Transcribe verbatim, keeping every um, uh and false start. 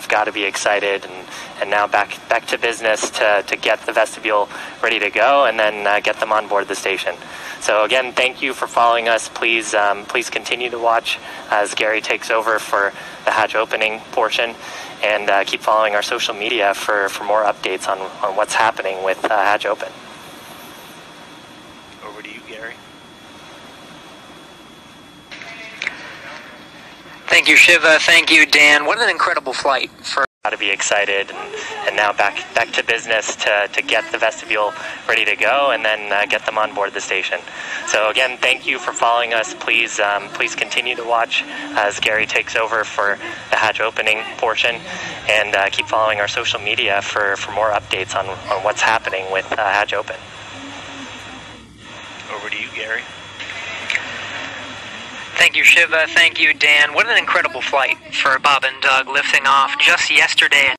have got to be excited. And, and now back back to business to, to get the vestibule ready to go, and then uh, get them on board the station. So again, thank you for following us. Please um, please continue to watch as Gary takes over for the hatch opening portion, and uh, keep following our social media for, for more updates on, on what's happening with uh, hatch open. Over to you, Gary. Thank you, Shiva. Thank you, Dan. What an incredible flight. For got to be excited, and, and now back back to business to, to get the vestibule ready to go, and then uh, get them on board the station. So again, thank you for following us. Please um, please continue to watch as Gary takes over for the hatch opening portion, and uh, keep following our social media for, for more updates on, on what's happening with uh, hatch open. Over to you, Gary. Thank you, Shiva. Thank you, Dan. What an incredible flight for Bob and Doug, lifting off just yesterday.